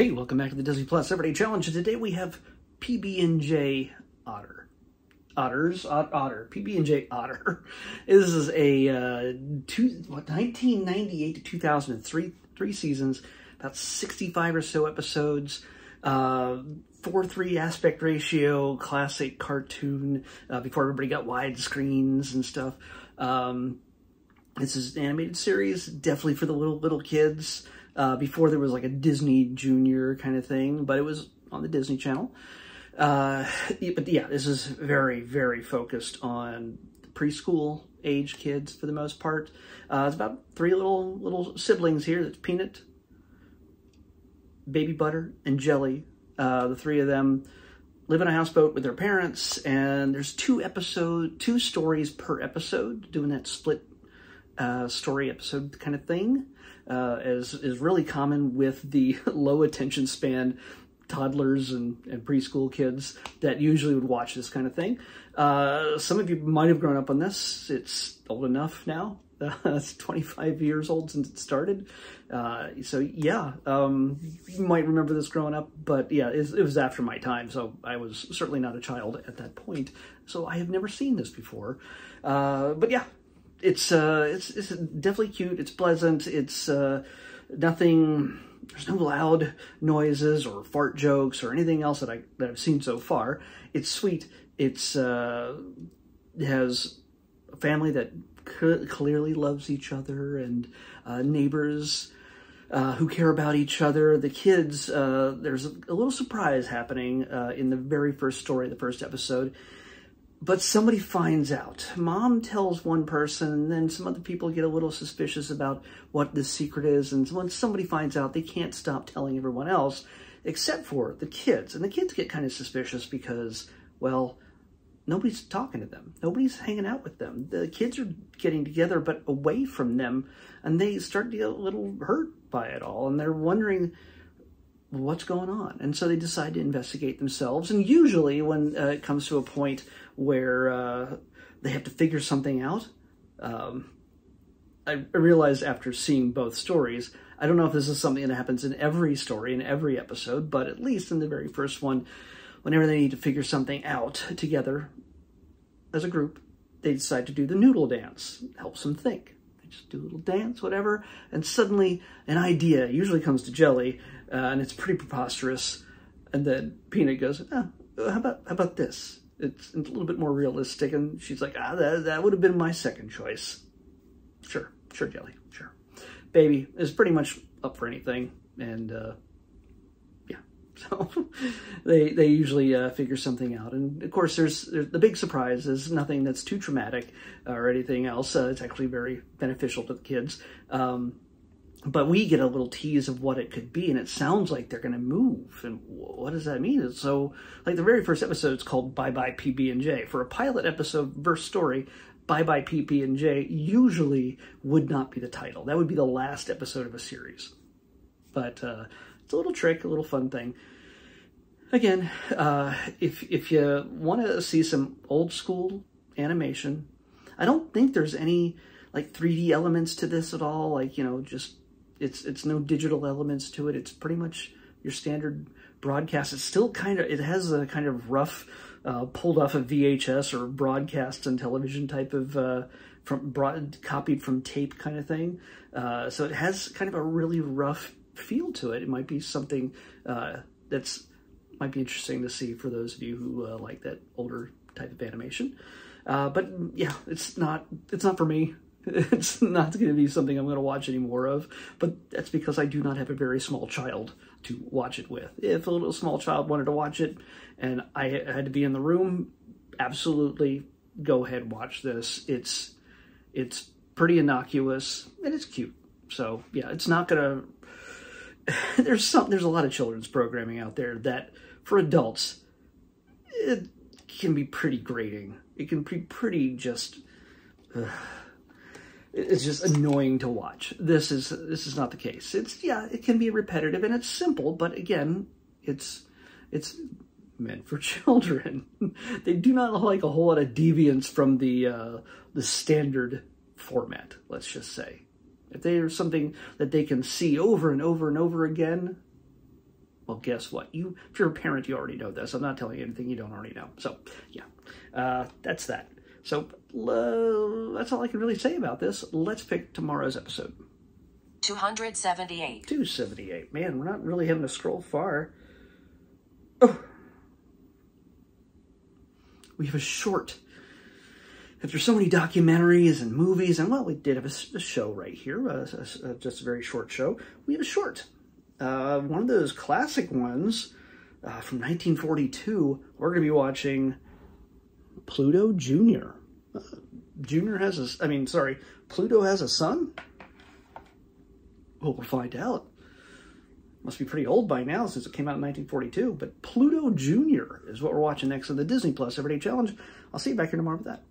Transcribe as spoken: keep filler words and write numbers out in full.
Hey, welcome back to the Disney Plus Everyday Challenge. Today we have P B and J Otter. Otters? Ot otter. P B and J Otter. This is a uh, two, what, nineteen ninety-eight to two thousand three, three seasons, about sixty-five or so episodes, uh, four three aspect ratio, classic cartoon, uh, before everybody got wide screens and stuff. Um, this is an animated series, definitely for the little, little kids. Uh, before there was like a Disney Junior kind of thing, but it was on the Disney Channel. Uh, but yeah, this is very, very focused on preschool age kids for the most part. Uh, it's about three little little siblings here. That's Peanut, Baby Butter, and Jelly. Uh, the three of them live in a houseboat with their parents, and there's two episode, two stories per episode, doing that split uh, story episode kind of thing. Uh, as is really common with the low attention span toddlers and, and preschool kids that usually would watch this kind of thing. Uh, some of you might have grown up on this. It's old enough now. Uh, it's twenty-five years old since it started. Uh, so yeah, um, you might remember this growing up, but yeah, it, it was after my time. So I was certainly not a child at that point. So I have never seen this before, uh, but yeah. It's uh, it's it's definitely cute. It's pleasant. It's uh, nothing. There's no loud noises or fart jokes or anything else that I that I've seen so far. It's sweet. It's uh, it has a family that clearly loves each other and uh, neighbors uh, who care about each other. The kids. Uh, there's a little surprise happening uh, in the very first story, the first episode. But somebody finds out. Mom tells one person, and then some other people get a little suspicious about what the secret is. And once somebody finds out, they can't stop telling everyone else, except for the kids. And the kids get kind of suspicious because, well, nobody's talking to them. Nobody's hanging out with them. The kids are getting together, but away from them. And they start to get a little hurt by it all. And they're wondering, what's going on? And so they decide to investigate themselves. And usually when uh, it comes to a point where uh, they have to figure something out, um, I, I realized after seeing both stories, I don't know if this is something that happens in every story, in every episode, but at least in the very first one, whenever they need to figure something out together as a group, they decide to do the noodle dance. It helps them think. Just do a little dance, whatever, and suddenly an idea usually comes to Jelly, uh, and it's pretty preposterous. And then Peanut goes, oh, how about how about this? It's a little bit more realistic, and she's like, ah, that, that would have been my second choice. Sure, sure, Jelly, sure. Baby is pretty much up for anything, and uh, yeah, so they they usually uh, figure something out. And of course, there's, there's the big surprise is nothing that's too traumatic or anything else. Uh, it's actually very beneficial to the kids. Um, but we get a little tease of what it could be, and it sounds like they're going to move. And what does that mean? It's so, like, the very first episode is called Bye Bye P B and J. For a pilot episode, first story, Bye Bye P B and J usually would not be the title. That would be the last episode of a series. But uh, it's a little trick, a little fun thing. Again, uh, if, if you want to see some old school animation, I don't think there's any like three D elements to this at all. Like, you know, just it's, it's no digital elements to it. It's pretty much your standard broadcast. It's still kind of, it has a kind of rough, uh, pulled off of V H S or broadcast and television type of, uh, from broad copied from tape kind of thing. Uh, so it has kind of a really rough feel to it. It might be something, uh, that's, might be interesting to see for those of you who uh, like that older type of animation. Uh, but yeah, it's not it's not for me. It's not going to be something I'm going to watch any more of. But that's because I do not have a very small child to watch it with. If a little small child wanted to watch it and I had to be in the room, absolutely go ahead, watch this. It's, it's pretty innocuous and it's cute. So yeah, it's not going to... There's some, there's a lot of children's programming out there that... For adults, it can be pretty grating. It can be pretty just, uh, it's just annoying to watch. This is, this is not the case. It's, yeah, it can be repetitive and it's simple, but again, it's, it's meant for children. They do not like a whole lot of deviance from the, uh, the standard format, let's just say. If there's something that they can see over and over and over again, Well, guess what? You, if you're a parent, you already know this. I'm not telling you anything you don't already know. So, yeah, uh, that's that. So uh, that's all I can really say about this. Let's pick tomorrow's episode. two seventy-eight. two seventy-eight. Man, we're not really having to scroll far. Oh. We have a short. After so many documentaries and movies, and well, we did have a, a show right here, a, a, a, just a very short show. We have a short. Uh, one of those classic ones uh, from nineteen forty-two. We're going to be watching Pluto Junior Uh, Junior has a, I mean, sorry, Pluto has a son? Well, we'll find out. Must be pretty old by now since it came out in nineteen forty-two. But Pluto Junior is what we're watching next on the Disney Plus Everyday Challenge. I'll see you back here tomorrow with that.